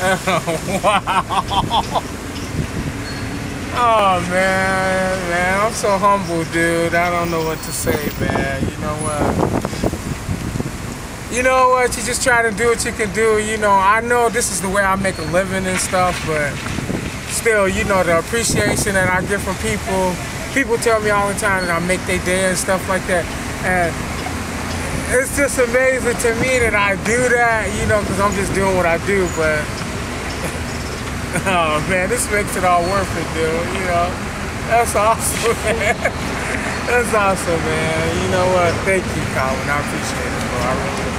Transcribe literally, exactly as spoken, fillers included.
Oh, wow. Oh, man, man, I'm so humble, dude. I don't know what to say, man. You know what? You know what? You just try to do what you can do. You know, I know this is the way I make a living and stuff, but still, you know, the appreciation that I get from people. People tell me all the time that I make their day and stuff like that. And it's just amazing to me that I do that, you know, because I'm just doing what I do, but oh, man, this makes it all worth it, dude, you know. That's awesome, man. That's awesome, man. You know what? Thank you, Colin. I appreciate it, bro. I really do.